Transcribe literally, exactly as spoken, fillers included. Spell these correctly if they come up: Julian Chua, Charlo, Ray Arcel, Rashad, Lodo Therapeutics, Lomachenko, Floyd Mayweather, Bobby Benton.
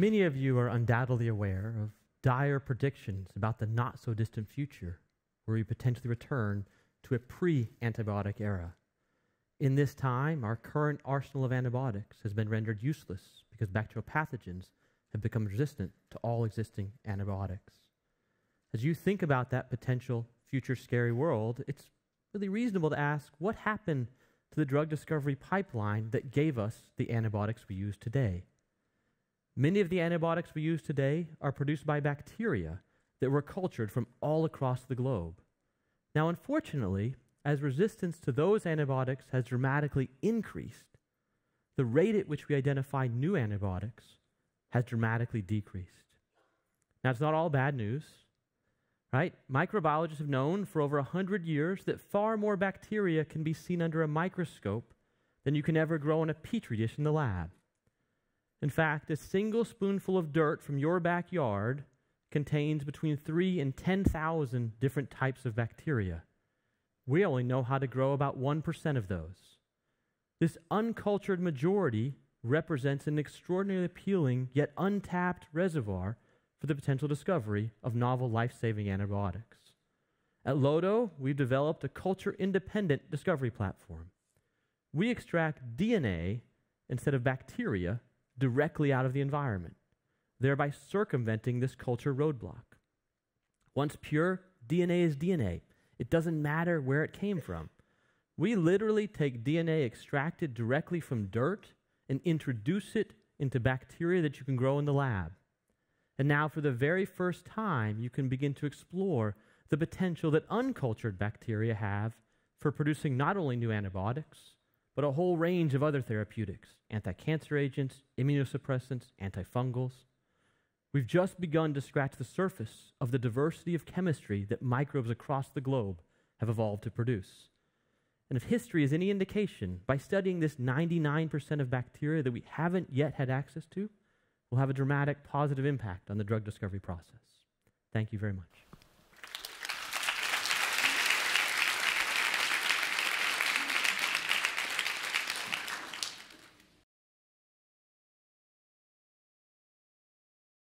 Many of you are undoubtedly aware of dire predictions about the not-so-distant future, where we potentially return to a pre-antibiotic era. In this time, our current arsenal of antibiotics has been rendered useless because bacterial pathogens have become resistant to all existing antibiotics. As you think about that potential future scary world, it's really reasonable to ask, what happened to the drug discovery pipeline that gave us the antibiotics we use today? Many of the antibiotics we use today are produced by bacteria that were cultured from all across the globe. Now, unfortunately, as resistance to those antibiotics has dramatically increased, the rate at which we identify new antibiotics has dramatically decreased. Now, it's not all bad news, right? Microbiologists have known for over one hundred years that far more bacteria can be seen under a microscope than you can ever grow in a petri dish in the lab. In fact, a single spoonful of dirt from your backyard contains between three and ten thousand different types of bacteria. We only know how to grow about one percent of those. This uncultured majority represents an extraordinarily appealing yet untapped reservoir for the potential discovery of novel life-saving antibiotics. At Lodo, we've developed a culture-independent discovery platform. We extract D N A instead of bacteria directly out of the environment, thereby circumventing this culture roadblock. Once pure, D N A is D N A. It doesn't matter where it came from. We literally take D N A extracted directly from dirt and introduce it into bacteria that you can grow in the lab. And now, for the very first time, you can begin to explore the potential that uncultured bacteria have for producing not only new antibiotics, but a whole range of other therapeutics, anti-cancer agents, immunosuppressants, antifungals. We've just begun to scratch the surface of the diversity of chemistry that microbes across the globe have evolved to produce. And if history is any indication, by studying this ninety-nine percent of bacteria that we haven't yet had access to, we'll have a dramatic positive impact on the drug discovery process. Thank you very much.